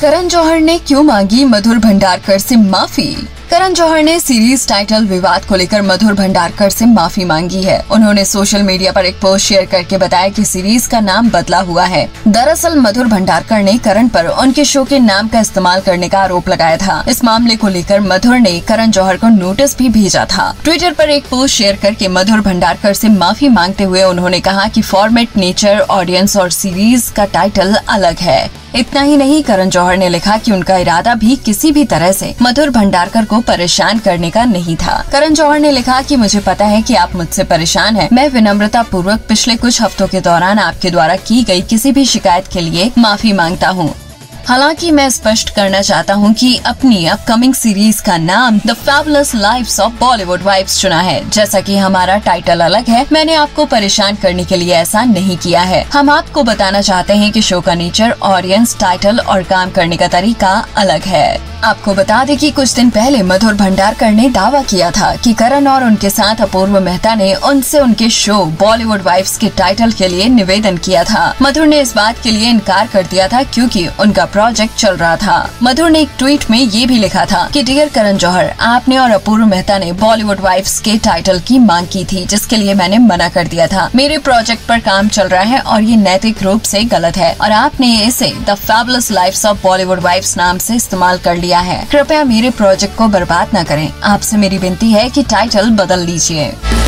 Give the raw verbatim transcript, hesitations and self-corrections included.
करण जौहर ने क्यों मांगी मधुर भंडारकर से माफी? करण जौहर ने सीरीज टाइटल विवाद को लेकर मधुर भंडारकर से माफी मांगी है। उन्होंने सोशल मीडिया पर एक पोस्ट शेयर करके बताया कि सीरीज का नाम बदला हुआ है। दरअसल मधुर भंडारकर ने करण पर उनके शो के नाम का इस्तेमाल करने का आरोप लगाया था। इस मामले को लेकर मधुर ने करण जौहर को नोटिस भी भेजा था। ट्विटर पर एक पोस्ट शेयर करके मधुर भंडारकर से माफी मांगते हुए उन्होंने कहा कि फॉर्मेट, नेचर, ऑडियंस और सीरीज का टाइटल अलग है। इतना ही नहीं, करण जौहर ने लिखा कि उनका इरादा भी किसी भी तरह से मधुर भंडारकर को परेशान करने का नहीं था। करण जौहर ने लिखा कि मुझे पता है कि आप मुझसे परेशान हैं। मैं विनम्रता पूर्वक पिछले कुछ हफ्तों के दौरान आपके द्वारा की गई किसी भी शिकायत के लिए माफी मांगता हूं। हालांकि मैं स्पष्ट करना चाहता हूं कि अपनी अपकमिंग सीरीज का नाम the fabulous lives of Bollywood wives चुना है। जैसा कि हमारा टाइटल अलग है, मैंने आपको परेशान करने के लिए ऐसा नहीं किया है। हम आपको बताना चाहते हैं कि शो का नेचर, ऑडियंस, टाइटल और काम करने का तरीका अलग है। आपको बता दें कि कुछ दिन पहले मधुर भंडारकर ने दावा किया था कि करण और उनके साथ अपूर्व मेहता ने उनसे उनके शो बॉलीवुड वाइव्स के टाइटल के लिए निवेदन किया था। मधुर ने इस बात के लिए इनकार कर दिया था क्योंकि उनका प्रोजेक्ट चल रहा था। मधुर ने एक ट्वीट में ये भी लिखा था कि डियर करण जौहर, आपने और अपूर्व मेहता ने बॉलीवुड वाइव्स के टाइटल की मांग की थी, जिसके लिए मैंने मना कर दिया था। मेरे प्रोजेक्ट पर काम चल रहा है और ये नैतिक रूप से गलत है और आपने इसे the fabulous lives of Bollywood wives नाम से इस्तेमाल कर लिया है। कृपया मेरे प्रोजेक्ट को बर्बाद न करें। आपसे मेरी विनती है कि टाइटल बदल लीजिए।